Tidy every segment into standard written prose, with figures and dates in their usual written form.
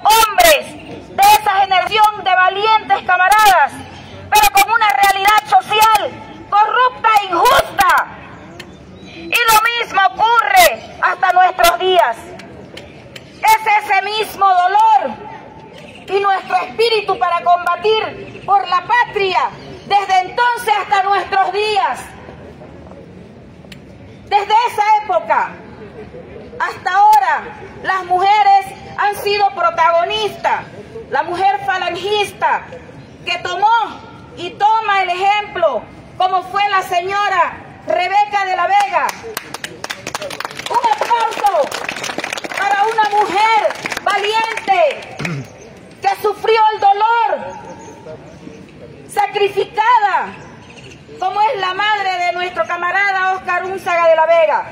hombres de esa generación de valientes camaradas, pero con una realidad social corrupta e injusta. Y lo mismo ocurre hasta nuestros días. Es ese mismo dolor y nuestro espíritu para combatir por la patria desde entonces hasta nuestros días. Desde esa época hasta ahora, las mujeres han sido protagonistas. La mujer falangista que tomó y toma el ejemplo, como fue la señora Rebeca de la Vega. Un aplauso para una mujer valiente que sufrió el dolor, sacrificada, como es la madre de nuestro camarada Oscar Únzaga de la Vega.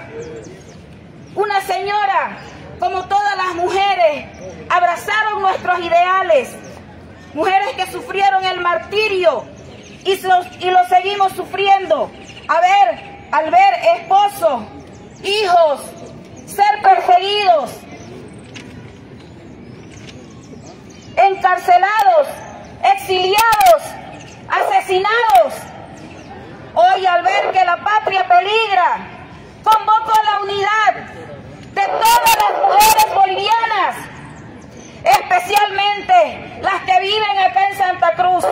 Una señora, como todas las mujeres, abrazaron nuestros ideales. Mujeres que sufrieron el martirio y lo seguimos sufriendo. Al ver esposos, hijos, ser perseguidos, encarcelados, exiliados, asesinados. Hoy, al ver que la patria peligra, convoco a la unidad de todas las mujeres bolivianas, especialmente las que viven acá en Santa Cruz,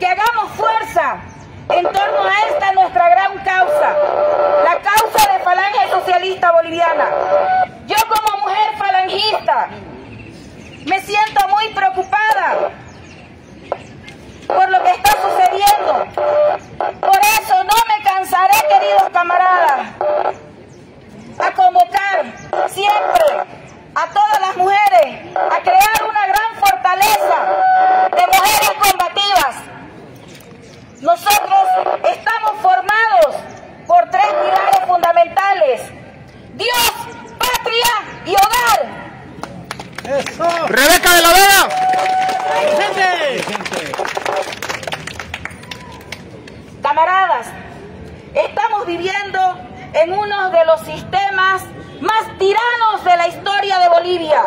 que hagamos fuerza en torno a esta nuestra gran causa, la causa de Falange Socialista Boliviana. Yo, como mujer falangista, me siento muy preocupada por lo que está sucediendo. Por eso no me cansaré, queridos camaradas, a convocar siempre a todas las mujeres a crear una gran fortaleza de mujeres combativas. Nosotros estamos formados por tres pilares fundamentales: Dios, patria y hogar. Eso. Rebeca de la Vega. Camaradas, estamos viviendo en uno de los sistemas más tiranos de la historia de Bolivia.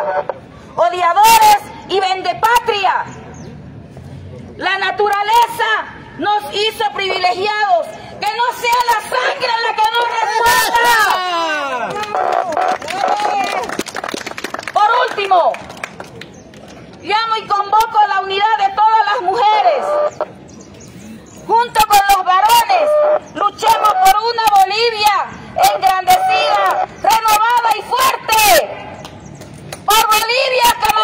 Odiadores y vendepatria. La naturaleza nos hizo privilegiados. Que no sea la sangre la que nos responda. Por último, llamo y convoco a la unidad de todas las mujeres. Junto con los varones, luchemos por una Bolivia engrandecida, renovada y fuerte. Por Bolivia, camarada.